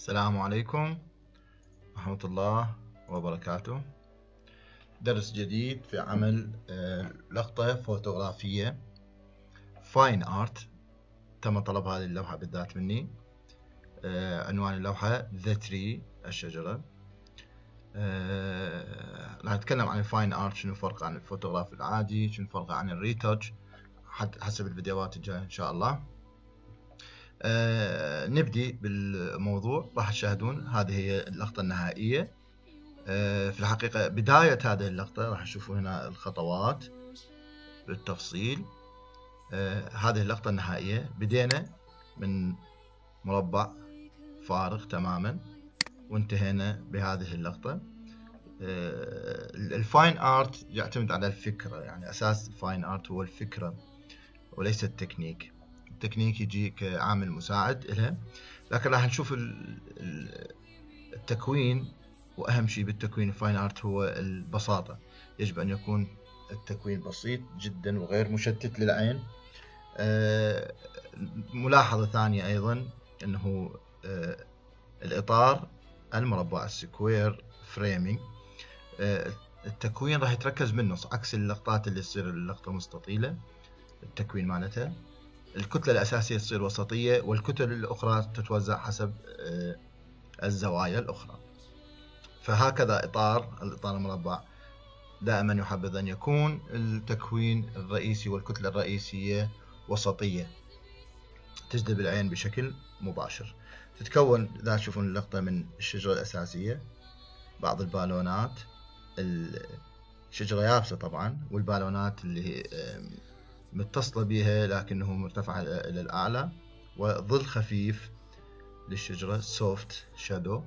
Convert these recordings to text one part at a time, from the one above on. السلام عليكم ورحمة الله وبركاته. درس جديد في عمل لقطة فوتوغرافية فاين آرت. تم طلب هذه اللوحة بالذات مني. عنوان اللوحة ذا تري، الشجرة. راح أتكلم عن الفاين آرت، شنو فرق عن الفوتوغراف العادي، شنو فرق عن الريتوج، حسب الفيديوهات الجاية إن شاء الله. نبدي بالموضوع. راح تشاهدون هذه هي اللقطة النهائية. في الحقيقة بداية هذه اللقطة راح تشوفوا هنا الخطوات بالتفصيل. هذه اللقطة النهائية بدينا من مربع فارغ تماما وانتهينا بهذه اللقطة. الفاين آرت يعتمد على الفكرة، يعني أساس الفاين آرت هو الفكرة وليس التكنيك. التكنيك يجي كعامل مساعد إلها، لكن راح نشوف التكوين، وأهم شيء بالتكوين الفاين آرت هو البساطة. يجب أن يكون التكوين بسيط جدا وغير مشتت للعين. ملاحظة ثانية أيضا أنه الإطار المربع السكوير فريمينج، التكوين راح يتركز من النص عكس اللقطات اللي تصير اللقطة مستطيلة. التكوين مالتها الكتلة الأساسية تصير وسطية، والكتل الأخرى تتوزع حسب الزوايا الأخرى. فهكذا الإطار المربع دائما يحبذ أن يكون التكوين الرئيسي والكتلة الرئيسية وسطية تجذب العين بشكل مباشر. تتكون، إذا تشوفون اللقطة، من الشجرة الأساسية، بعض البالونات، الشجرة يابسة طبعا، والبالونات اللي متصلة بها لكنه مرتفعة إلى الأعلى، وظل خفيف للشجرة soft shadow.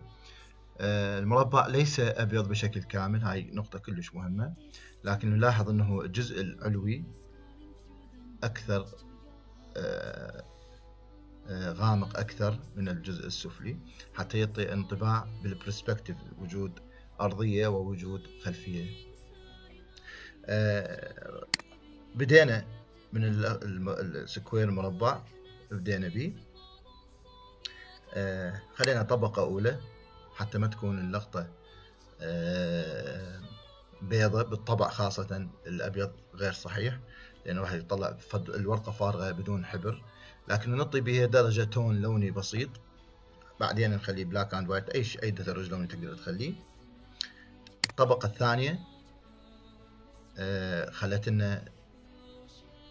المربع ليس أبيض بشكل كامل، هاي نقطة كلش مهمة، لكن نلاحظ أنه الجزء العلوي أكثر غامق أكثر من الجزء السفلي، حتى يعطي انطباع بالبرسبكتيف وجود أرضية ووجود خلفية. بدينا من السكوير المربع، بدينا به. خلينا طبقة أولى حتى ما تكون اللقطة بيضة بالطبع، خاصة الأبيض غير صحيح لأنه راح يطلع الورقة فارغة بدون حبر، لكن نعطي بها درجة تون لوني بسيط. بعدين نخليه بلاك أند وايت، أي درجة لوني تقدر تخليه. الطبقة الثانية خلت لنا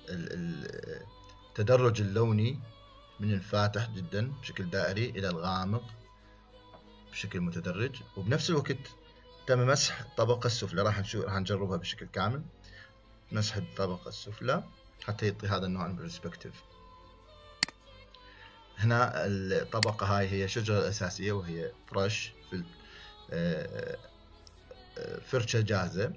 التدرج اللوني من الفاتح جدا بشكل دائري إلى الغامق بشكل متدرج، وبنفس الوقت تم مسح الطبقة السفلى. راح نجربها بشكل كامل، مسح الطبقة السفلى حتى يعطي هذا النوع من البرسبكتيف. هنا الطبقة هاي هي الشجرة الأساسية، وهي برش فرشة جاهزة.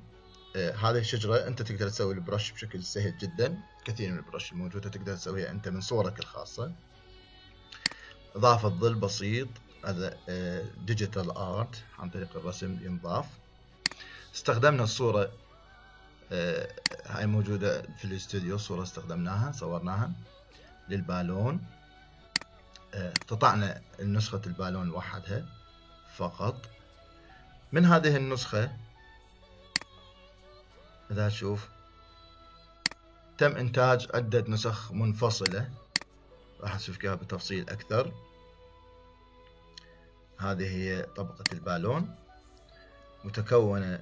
هذه الشجرة أنت تقدر تسوي البرش بشكل سهل جدا، كثير من البرش الموجودة تقدر تسويها أنت من صورك الخاصة. إضافة ظل بسيط، هذا ديجيتال آرت عن طريق الرسم ينضاف. استخدمنا الصورة هاي موجودة في الاستوديو، صورة استخدمناها صورناها للبالون. قطعنا نسخة البالون وحدها فقط. من هذه النسخة إذا تشوف تم إنتاج عدة نسخ منفصلة، راح نشوف فيها بتفصيل أكثر. هذه هي طبقة البالون متكونة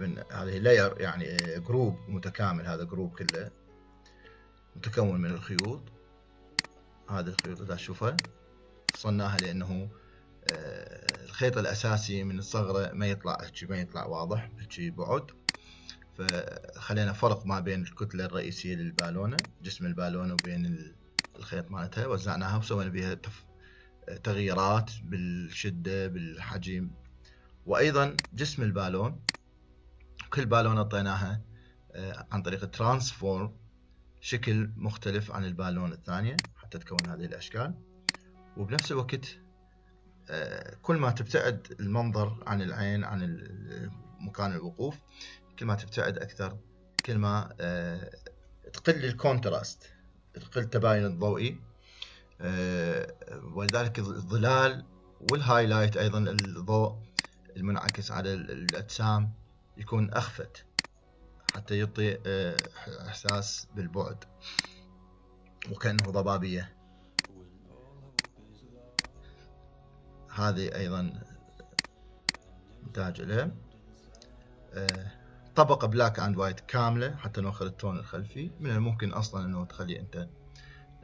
من هذه لاير، يعني جروب متكامل. هذا جروب كله متكون من الخيوط. هذه الخيوط إذا تشوفها فصلناها لأنه الخيط الأساسي من الصغرة ما يطلع واضح بشي بعد، فخلينا فرق ما بين الكتلة الرئيسية للبالونة، جسم البالونة، وبين الخيط مالتها. وزعناها وسوينا بها تغييرات بالشدة بالحجم، وأيضا جسم البالون كل بالونة أعطيناها عن طريق ترانسفورم شكل مختلف عن البالون الثانية حتى تكون هذه الأشكال. وبنفس الوقت كل ما تبتعد المنظر عن العين، عن مكان الوقوف، كل ما تبتعد أكثر، كل ما تقل الكونتراست، تقل التباين الضوئي، ولذلك الظلال والهايلايت ايضا الضوء المنعكس على الاجسام يكون اخفت حتى يعطي احساس بالبعد وكأنه ضبابية. هذه ايضا نحتاج اليه. طبقة بلاك اند وايت كاملة حتى ناخذ التون الخلفي. من الممكن اصلا انه تخلي انت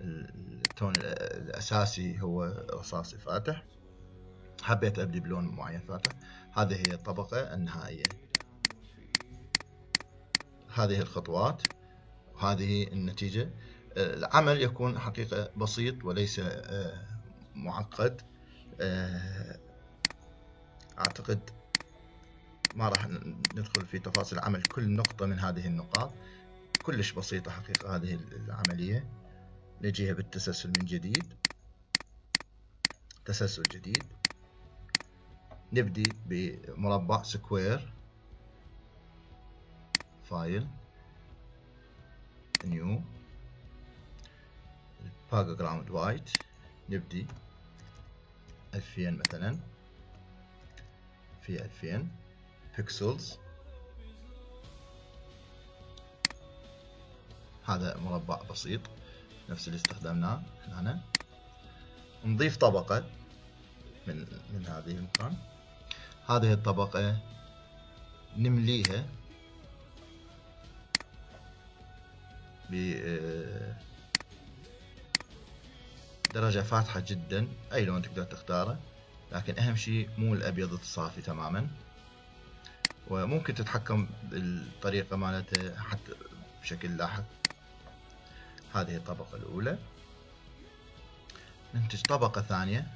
التون الاساسي هو رصاصي فاتح، حبيت ابدي بلون معين فاتح. هذه هي الطبقة النهائية. هذه الخطوات وهذه النتيجة. العمل يكون حقيقة بسيط وليس معقد. أعتقد ما راح ندخل في تفاصيل عمل كل نقطة من هذه النقاط، كلش بسيطة حقيقة هذه العملية. نجيها بالتسلسل من جديد، تسلسل جديد. نبدي بمربع سكوير، فايل، نيو، باك جراوند وايت. نبدي 2000 مثلا في 2000 بيكسلز. هذا مربع بسيط نفس اللي استخدمناه هنا. نضيف طبقة من هذه المكان. هذه الطبقة نمليها بدرجة فاتحة جدا، أي لون تقدر تختاره، لكن أهم شيء مو الأبيض الصافي تماما. وممكن تتحكم بالطريقة مالته حتى بشكل لاحق. هذه الطبقة الأولى. ننتج طبقة ثانية.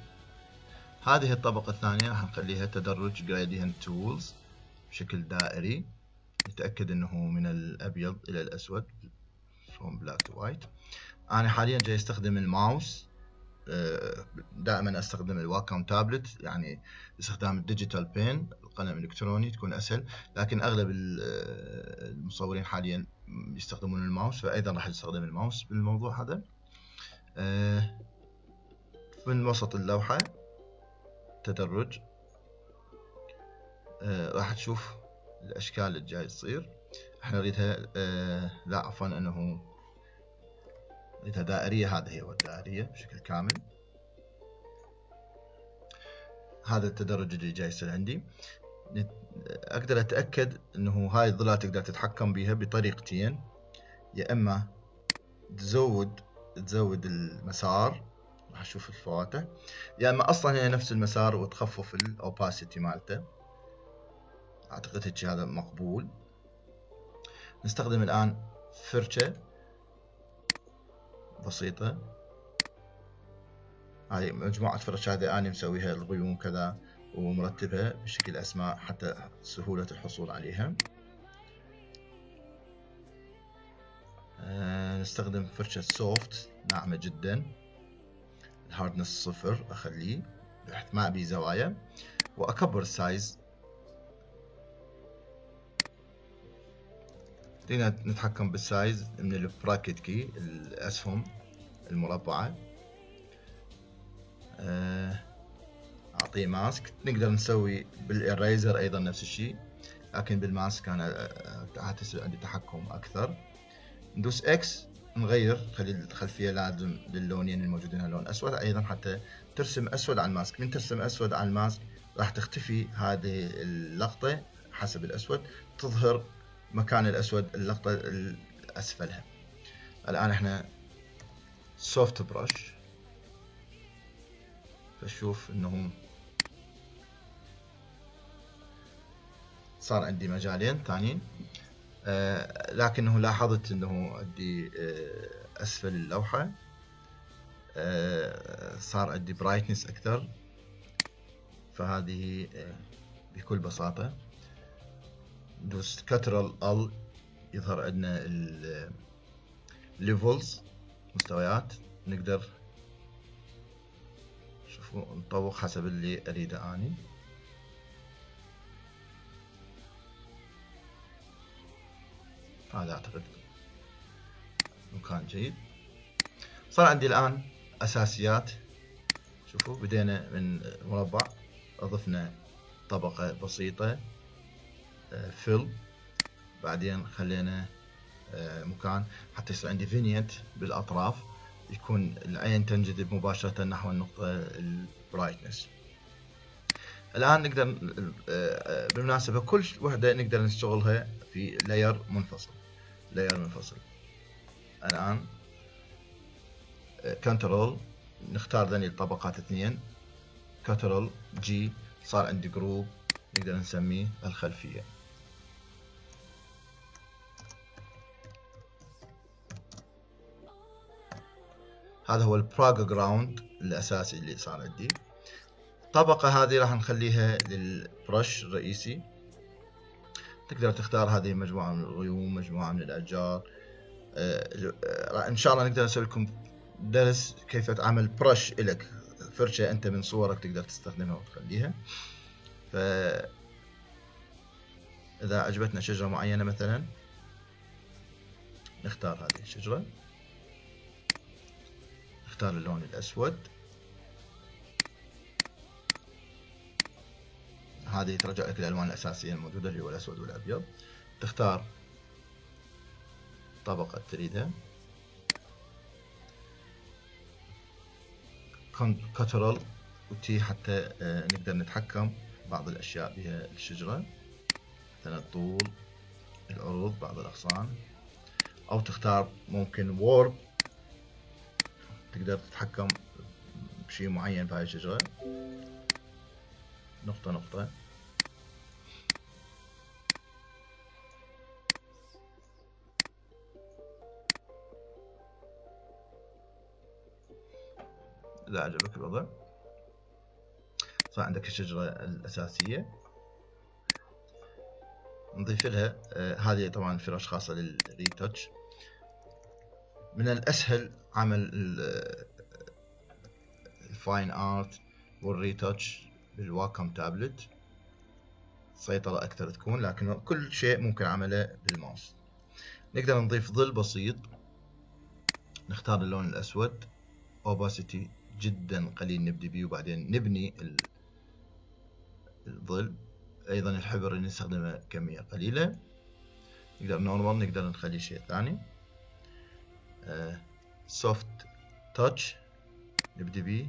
هذه الطبقة الثانية راح نخليها تدرج gradient tools بشكل دائري. نتأكد أنه من الأبيض إلى الأسود from black to white. أنا حاليا جاي أستخدم الماوس، دائما أستخدم الواكوم تابلت، يعني استخدام الديجيتال بين القلم الإلكتروني تكون أسهل، لكن أغلب المصورين حاليا يستخدمون الماوس، فأيضا راح نستخدم الماوس بالموضوع هذا. من وسط اللوحة تدرج، راح تشوف الأشكال اللي جاي تصير. احنا نريدها لا عفوا انه نريدها دائرية. هذه هي الدائرية بشكل كامل. هذا التدرج اللي جاي يصير عندي. اقدر اتأكد انه هاي الظلال تقدر تتحكم بيها بطريقتين، يا اما تزود المسار راح اشوف الفواتح، يا اما اصلا هي نفس المسار وتخفف الاوباسيتي مالته. اعتقد هيك هذا مقبول. نستخدم الآن فرشة بسيطة، هاي مجموعة فرش هذه أنا مسويها الغيوم كذا ومرتبها بشكل أسماء حتى سهولة الحصول عليها. نستخدم فرشة سوفت ناعمة جدا، الهاردنس 0 أخليه بحيث ما أبي زوايا، وأكبر السايز. هنا نتحكم بالسايز من البراكت كي، الأسهم المربعة. أعطيه ماسك. نقدر نسوي بالإريزر أيضا نفس الشيء، لكن بالماسك أنا حتصير عندي تحكم أكثر. ندوس إكس نغير، خلي الخلفية لازم للونين الموجودين لون أسود أيضا حتى ترسم أسود على الماسك. من ترسم أسود على الماسك راح تختفي هذه اللقطة حسب الأسود، تظهر مكان الأسود اللقطة اللي أسفلها. الآن إحنا سوفت برش، فشوف إنه صار عندي مجالين ثانيين، لكنه لاحظت إنه عندي أسفل اللوحة صار عندي برايتنس أكثر، فهذه بكل بساطة. دوس كترال ال يظهر عندنا الليفلز مستويات، نقدر شوفوا نطوق حسب اللي اريده اني. هذا اعتقد مكان جيد. صار عندي الان اساسيات شوفوا بدينا من مربع، اضفنا طبقة بسيطة فل، بعدين خلينا مكان حتى يصير عندي فينيت بالاطراف، يكون العين تنجذب مباشرة نحو النقطة البرايتنس. الآن نقدر بالمناسبة كل وحدة نقدر نشتغلها في لاير منفصل، الآن كنترول نختار ذني الطبقات اثنين، كنترول جي، صار عندي جروب نقدر نسميه الخلفية. هذا هو البراج جراوند الأساسي اللي صار عندي. الطبقة هذه راح نخليها للبرش الرئيسي، تقدر تختار هذه مجموعة من الغيوم، مجموعة من الأشجار. إن شاء الله نقدر نسوي لكم درس كيف تعمل برش إلك، فرشة أنت من صورك تقدر تستخدمها وتخليها. فإذا عجبتنا شجرة معينة مثلا نختار هذه الشجرة، نختار اللون الأسود، هذه ترجع لك الألوان الأساسية الموجودة اللي هو الأسود والأبيض. تختار طبقة تريدها، كنترول وتي حتى نقدر نتحكم بعض الأشياء بها الشجرة، مثلا الطول، العروض، بعض الأغصان، أو تختار ممكن وورب تقدر تتحكم بشيء معين بهاي الشجرة، نقطة نقطة. إذا عجبك الوضع صار عندك الشجرة الأساسية. نضيف لها هذه طبعا فراش خاصة للريتاتش. من الأسهل عمل الفاين آرت والريتاتش بالواكم تابلت، سيطرة أكثر تكون، لكن كل شيء ممكن عمله بالماوس. نقدر نضيف ظل بسيط، نختار اللون الأسود، أوباسيتي جدا قليل نبدي بيه وبعدين نبني الظل. أيضا الحبر اللي نستخدمه كمية قليلة، نقدر نورمال، نقدر نخليه شيء ثاني. سوفت تاتش نبدي بيه،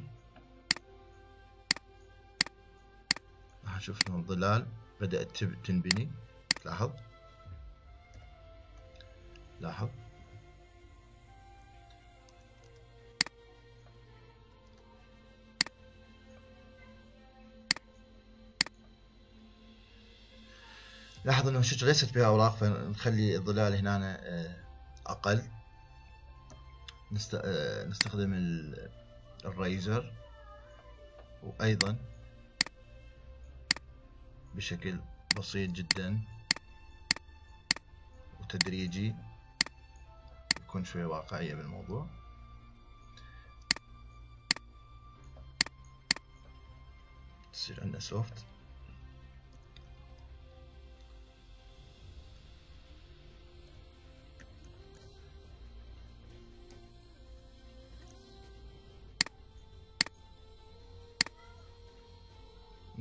راح نشوف إنه الظلال بدأت تنبني، تلاحظ لاحظ إنه الشجرة ليست بها أوراق، فنخلي الظلال هنا أقل. نستخدم الريزر وأيضا بشكل بسيط جدا وتدريجي يكون شوية واقعية بالموضوع. تصير عندنا سوفت.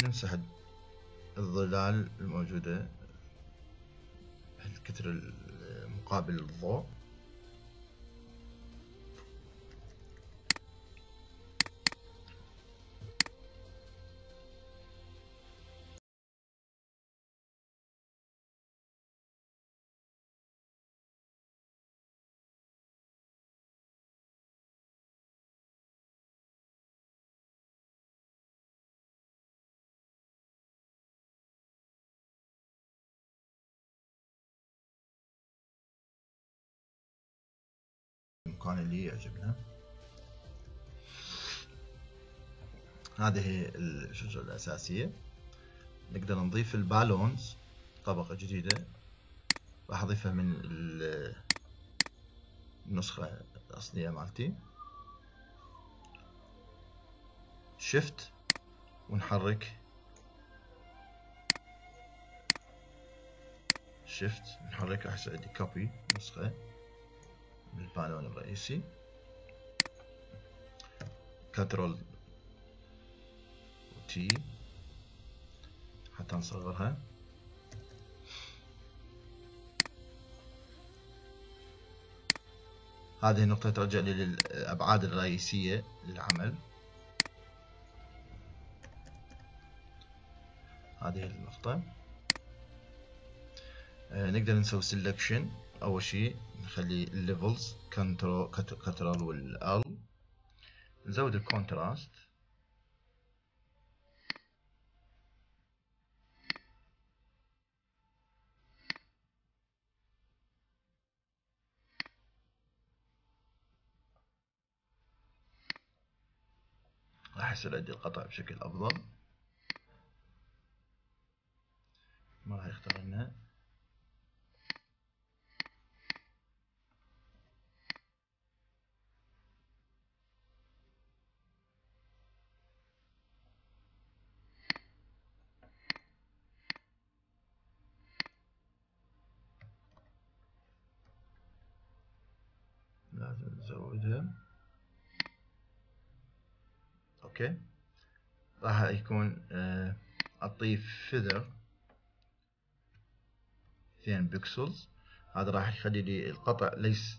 نمسح الظلال الموجودة الكتر مقابل الضوء. المكان اللي يعجبنا. هذه الشجرة الأساسية. نقدر نضيف البالونز طبقة جديدة، راح أضيفها من النسخة الأصلية مالتي. شيفت ونحرك، شيفت نحرك، راح يصير عندي كوبي نسخة بالبالون الرئيسي. كنترول تي حتى نصغرها. هذه النقطة ترجع لي للأبعاد الرئيسية للعمل. هذه النقطة نقدر نسوي سيلكشن. أول شيء نخلي الليفلز كنترول والال، نزود الكونتراست راح يصير عندي القطع بشكل أفضل، ما راح يختار لنا. لازم نزودها. اوكي، راح يكون اضيف فيذر 2 بكسل. هذا راح يخلي لي القطع ليس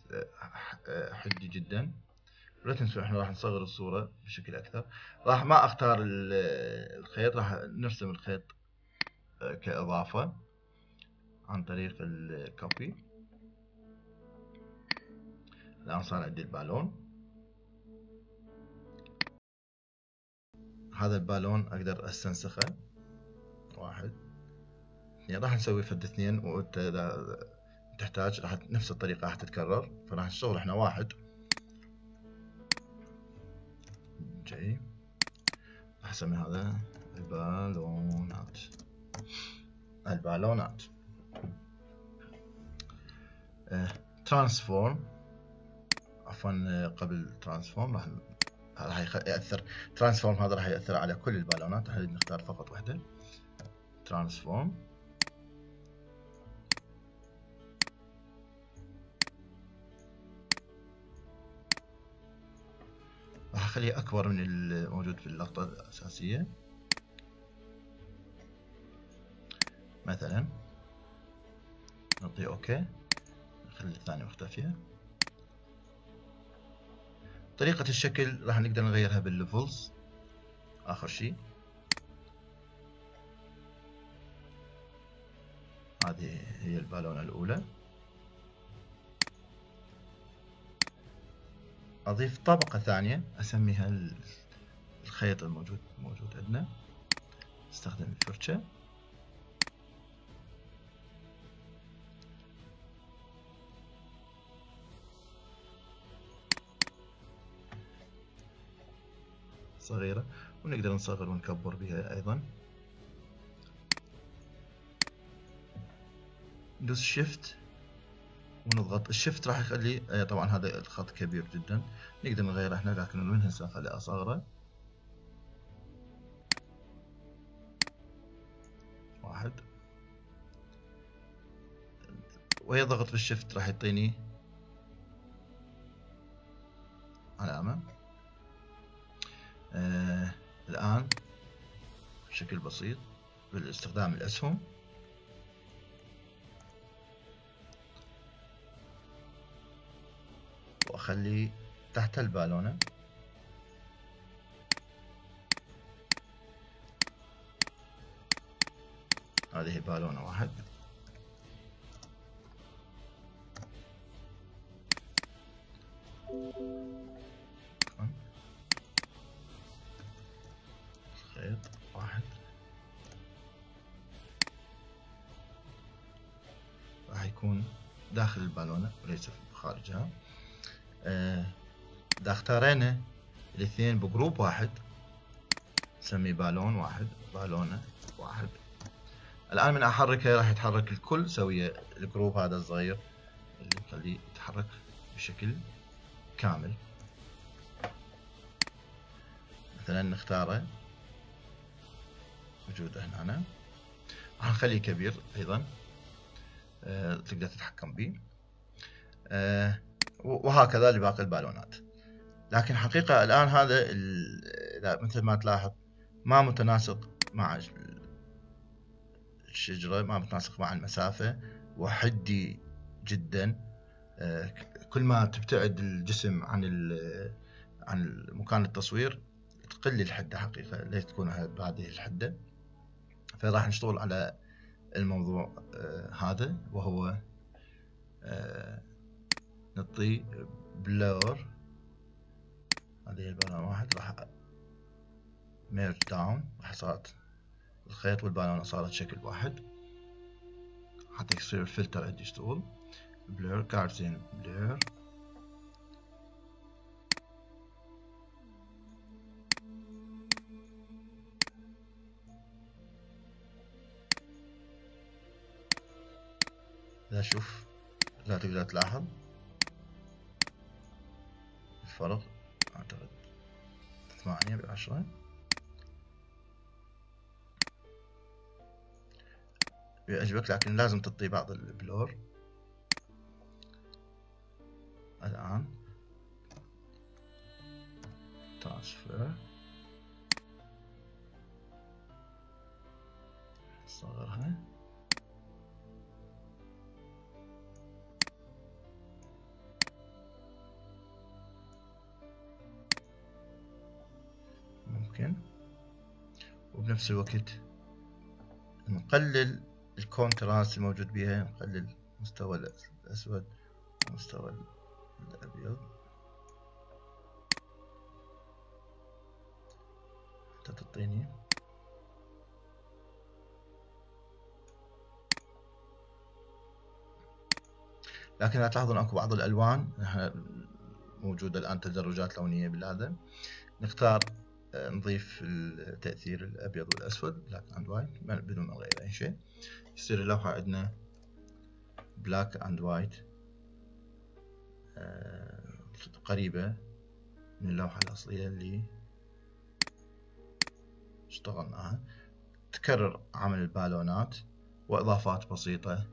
حدي جدا. ولا تنسوا احنا راح نصغر الصورة بشكل اكثر. راح ما اختار الخيط، راح نرسم الخيط كاضافة عن طريق الكوبي. الان صار عندي البالون. هذا البالون اقدر استنسخه. 1 2 راح نسوي فد 2، وانت اذا تحتاج راح نفس الطريقة راح تتكرر، فراح نشتغل احنا 1 جاي. راح اسمي هذا البالونات. البالونات ترانسفورم، عفوا قبل ترانسفورم راح يأثر ترانسفورم، هذا راح يأثر على كل البالونات. راح نختار فقط واحدة ترانسفورم. راح اخليه اكبر من الموجود في اللقطة الأساسية مثلا، نعطيه اوكي، نخلي الثانية مختفية. طريقة الشكل راح نقدر نغيرها بالليفلز اخر شيء. هذه هي البالونة الأولى. أضيف طبقة ثانية أسميها الخيط الموجود عندنا. استخدم الفرشة، صغيرة، ونقدر نصغر ونكبر بها أيضا. ندوس شيفت ونضغط الشيفت راح يخلي طبعا هذا الخط كبير جدا، نقدر نغيره هنا لكن من هسه نخليه اصغره. 1 وهي ضغط بالشيفت راح يعطيني علامة. الآن بشكل بسيط باستخدام الأسهم خلي تحت البالونة. هذه بالونة 1. خيط 1. راح يكون داخل البالونة وليس خارجها. إذا اختارينا الاثنين بجروب 1 نسميه بالون 1، بالونة 1. الآن من أحركه راح يتحرك الكل سوية. الجروب هذا الصغير اللي نخليه يتحرك بشكل كامل. مثلا نختاره موجوده هنا، راح نخليه كبير أيضا تقدر تتحكم به. وهكذا لباقي البالونات. لكن حقيقة الآن هذا مثل ما تلاحظ ما متناسق مع الشجرة، ما متناسق مع المسافة، وحدي جدا. كل ما تبتعد الجسم عن مكان التصوير تقل الحدة حقيقة، لا تكون بهذه الحدة. فراح نشتغل على الموضوع هذا، وهو نعطي بلور هذه البالون واحد، راح ميرج داون، راح صارت الخيط والبالونة صارت شكل واحد، حتى يصير الفلتر عندي يشتغل. بلور كارتين بلور، لا شوف لا تقدر تلاحظ الفرق، اعتقد 8/10. يعجبك لكن لازم تعطي بعض البلور. الآن ترانسفير، صغرها ممكن، وبنفس الوقت نقلل الكونتراست الموجود بها، نقلل مستوى الأسود ومستوى الأبيض حتى تعطيني لكن لا تلاحظون أكو بعض الألوان موجودة الآن تدرجات لونية بالهذا. نختار نضيف التأثير الأبيض والأسود بلاك أند وايت بدون ما نغير أي شيء، يصير اللوحة عندنا بلاك أند وايت قريبة من اللوحة الأصلية اللي اشتغلناها. تكرر عمل البالونات وإضافات بسيطة،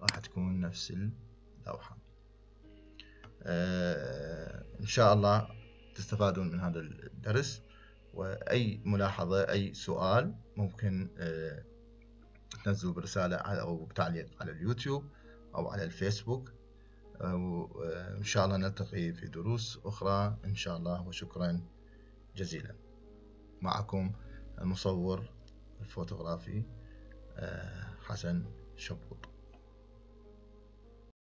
راح تكون نفس اللوحة. إن شاء الله تستفادون من هذا الدرس، وأي ملاحظة أي سؤال ممكن تنزلوا برسالة أو بتعليق على اليوتيوب أو على الفيسبوك، وإن شاء الله نلتقي في دروس أخرى إن شاء الله. وشكرا جزيلا، معكم المصور الفوتوغرافي حسن شبوط.